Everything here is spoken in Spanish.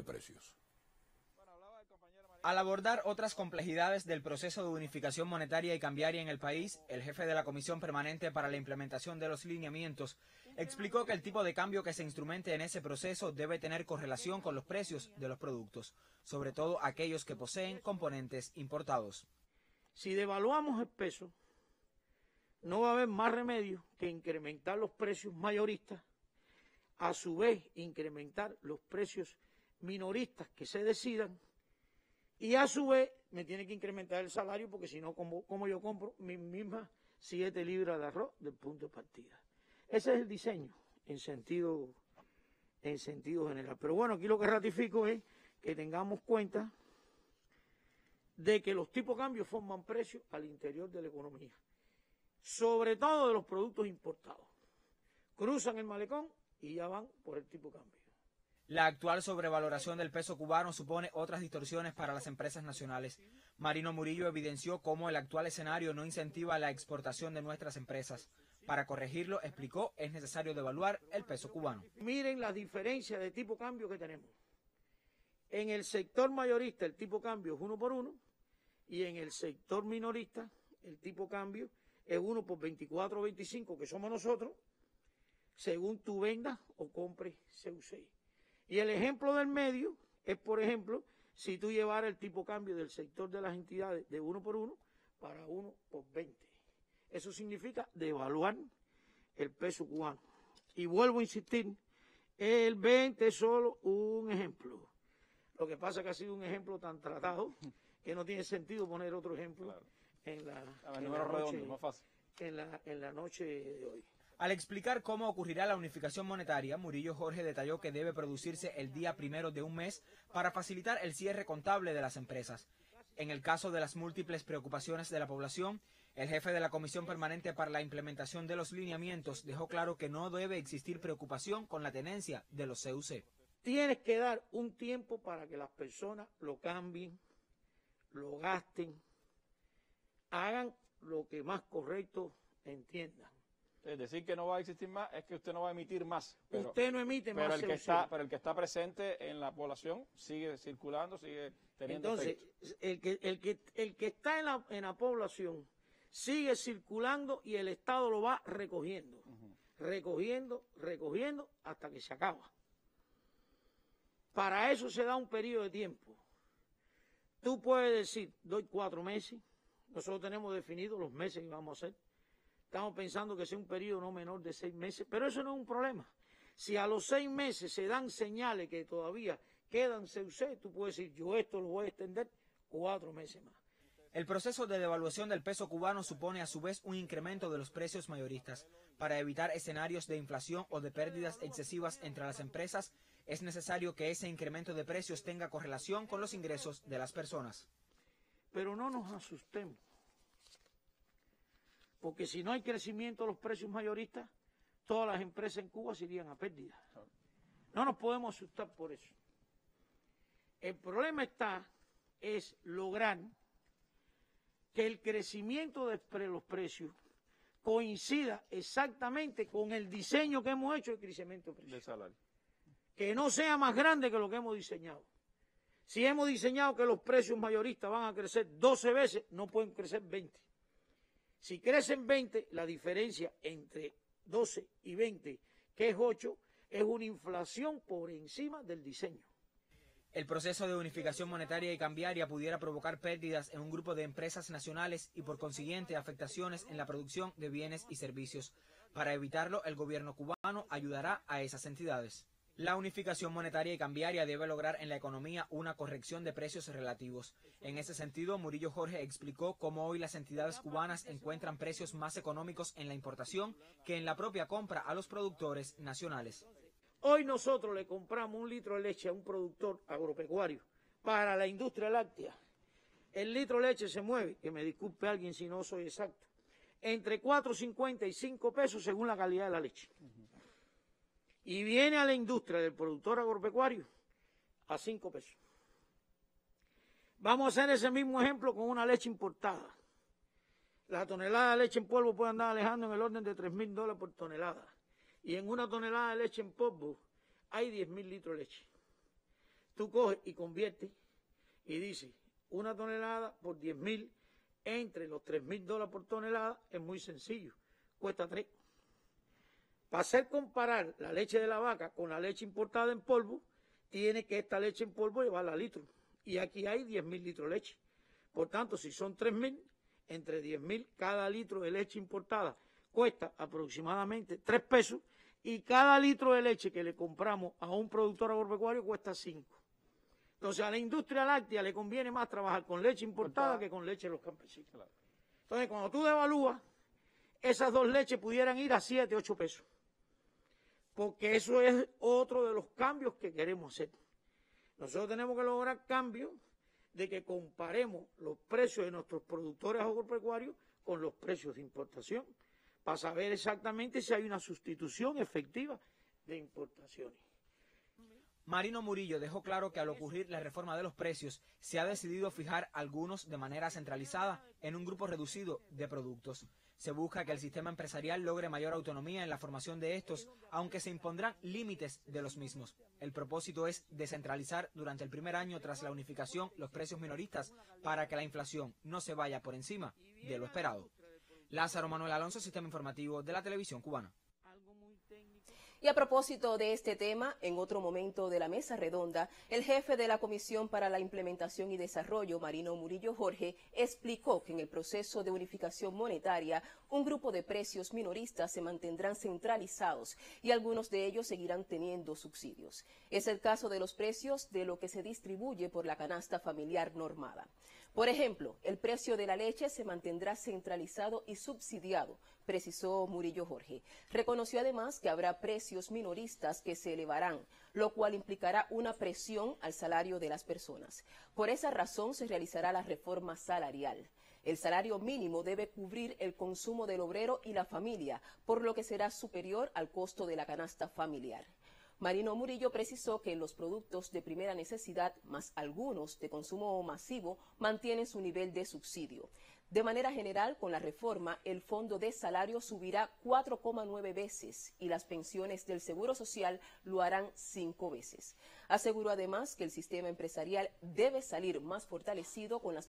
de precios. Al abordar otras complejidades del proceso de unificación monetaria y cambiaria en el país, el jefe de la Comisión Permanente para la Implementación de los Lineamientos explicó que el tipo de cambio que se instrumente en ese proceso debe tener correlación con los precios de los productos, sobre todo aquellos que poseen componentes importados. Si devaluamos el peso, no va a haber más remedio que incrementar los precios mayoristas, a su vez incrementar los precios minoristas que se decidan, y a su vez me tiene que incrementar el salario, porque si no, como yo compro mis mismas 7 libras de arroz del punto de partida. Ese es el diseño en sentido general. Pero bueno, aquí lo que ratifico es que tengamos cuenta de que los tipos de cambio forman precios al interior de la economía, sobre todo de los productos importados. Cruzan el malecón y ya van por el tipo de cambio. La actual sobrevaloración del peso cubano supone otras distorsiones para las empresas nacionales. Marino Murillo evidenció cómo el actual escenario no incentiva la exportación de nuestras empresas. Para corregirlo, explicó, es necesario devaluar el peso cubano. Miren las diferencias de tipo cambio que tenemos. En el sector mayorista el tipo cambio es 1 por 1 y en el sector minorista el tipo cambio es 1 por 24 o 25, que somos nosotros, según tú vendas o compres CUC. Y el ejemplo del medio es, por ejemplo, si tú llevaras el tipo cambio del sector de las entidades de 1 por 1 para 1 por 20. Eso significa devaluar el peso cubano. Y vuelvo a insistir, el 20 es solo un ejemplo. Lo que pasa es que ha sido un ejemplo tan tratado que no tiene sentido poner otro ejemplo, claro, en la noche de hoy. Al explicar cómo ocurrirá la unificación monetaria, Murillo Jorge detalló que debe producirse el día primero de un mes para facilitar el cierre contable de las empresas. En el caso de las múltiples preocupaciones de la población, el jefe de la Comisión Permanente para la Implementación de los Lineamientos dejó claro que no debe existir preocupación con la tenencia de los CUC. Tienes que dar un tiempo para que las personas lo cambien, lo gasten, hagan lo que más correcto entiendan. Es decir, que no va a existir más, es que usted no va a emitir más. Pero, usted no emite más. Pero el que está presente en la población sigue circulando, sigue teniendo efecto. Entonces, el que está en la población sigue circulando y el Estado lo va recogiendo. Recogiendo hasta que se acaba. Para eso se da un periodo de tiempo. Tú puedes decir, doy 4 meses. Nosotros tenemos definidos los meses que vamos a hacer. Estamos pensando que sea un periodo no menor de 6 meses, pero eso no es un problema. Si a los 6 meses se dan señales que todavía quedan CUC, tú puedes decir, yo esto lo voy a extender 4 meses más. El proceso de devaluación del peso cubano supone a su vez un incremento de los precios mayoristas. Para evitar escenarios de inflación o de pérdidas excesivas entre las empresas, es necesario que ese incremento de precios tenga correlación con los ingresos de las personas. Pero no nos asustemos. Porque si no hay crecimiento de los precios mayoristas, todas las empresas en Cuba se irían a pérdida. No nos podemos asustar por eso. El problema es lograr que el crecimiento de los precios coincida exactamente con el diseño que hemos hecho de crecimiento de precios. De salario. Que no sea más grande que lo que hemos diseñado. Si hemos diseñado que los precios mayoristas van a crecer 12 veces, no pueden crecer 20. Si crecen 20, la diferencia entre 12 y 20, que es 8, es una inflación por encima del diseño. El proceso de unificación monetaria y cambiaria pudiera provocar pérdidas en un grupo de empresas nacionales y por consiguiente afectaciones en la producción de bienes y servicios. Para evitarlo, el gobierno cubano ayudará a esas entidades. La unificación monetaria y cambiaria debe lograr en la economía una corrección de precios relativos. En ese sentido, Murillo Jorge explicó cómo hoy las entidades cubanas encuentran precios más económicos en la importación que en la propia compra a los productores nacionales. Hoy nosotros le compramos 1 litro de leche a un productor agropecuario para la industria láctea. El litro de leche se mueve, que me disculpe alguien si no soy exacto, entre 4.50 y 5 pesos según la calidad de la leche. Y viene a la industria del productor agropecuario a 5 pesos. Vamos a hacer ese mismo ejemplo con una leche importada. La tonelada de leche en polvo puede andar alejando en el orden de $3.000 por tonelada. Y en una tonelada de leche en polvo hay 10.000 litros de leche. tú coges y conviertes y dices 1 tonelada por 10.000 entre los $3.000 por tonelada, es muy sencillo, cuesta 3. Para hacer comparar la leche de la vaca con la leche importada en polvo, tiene que esta leche en polvo llevarla a litros. Y aquí hay 10.000 litros de leche. Por tanto, si son 3.000, entre 10.000 cada litro de leche importada cuesta aproximadamente 3 pesos y cada litro de leche que le compramos a un productor agropecuario cuesta 5. Entonces, a la industria láctea le conviene más trabajar con leche importada que con leche de los campesinos. Entonces, cuando tú devalúas, esas dos leches pudieran ir a 7, 8 pesos. Porque eso es otro de los cambios que queremos hacer. Nosotros tenemos que lograr cambios de que comparemos los precios de nuestros productores agropecuarios con los precios de importación, para saber exactamente si hay una sustitución efectiva de importaciones. Marino Murillo dejó claro que al ocurrir la reforma de los precios, se ha decidido fijar algunos de manera centralizada en un grupo reducido de productos. Se busca que el sistema empresarial logre mayor autonomía en la formación de estos, aunque se impondrán límites de los mismos. El propósito es descentralizar durante el primer año tras la unificación los precios minoristas para que la inflación no se vaya por encima de lo esperado. Lázaro Manuel Alonso, Sistema Informativo de la Televisión Cubana. Y a propósito de este tema, en otro momento de la mesa redonda, el jefe de la Comisión para la Implementación y Desarrollo, Marino Murillo Jorge, explicó que en el proceso de unificación monetaria, un grupo de precios minoristas se mantendrán centralizados y algunos de ellos seguirán teniendo subsidios. Es el caso de los precios de lo que se distribuye por la canasta familiar normada. Por ejemplo, el precio de la leche se mantendrá centralizado y subsidiado, precisó Murillo Jorge. Reconoció además que habrá precios minoristas que se elevarán, lo cual implicará una presión al salario de las personas. Por esa razón se realizará la reforma salarial. El salario mínimo debe cubrir el consumo del obrero y la familia, por lo que será superior al costo de la canasta familiar. Marino Murillo precisó que los productos de primera necesidad, más algunos de consumo masivo, mantienen su nivel de subsidio. De manera general, con la reforma, el fondo de salario subirá 4,9 veces y las pensiones del Seguro Social lo harán 5 veces. Aseguró además que el sistema empresarial debe salir más fortalecido con las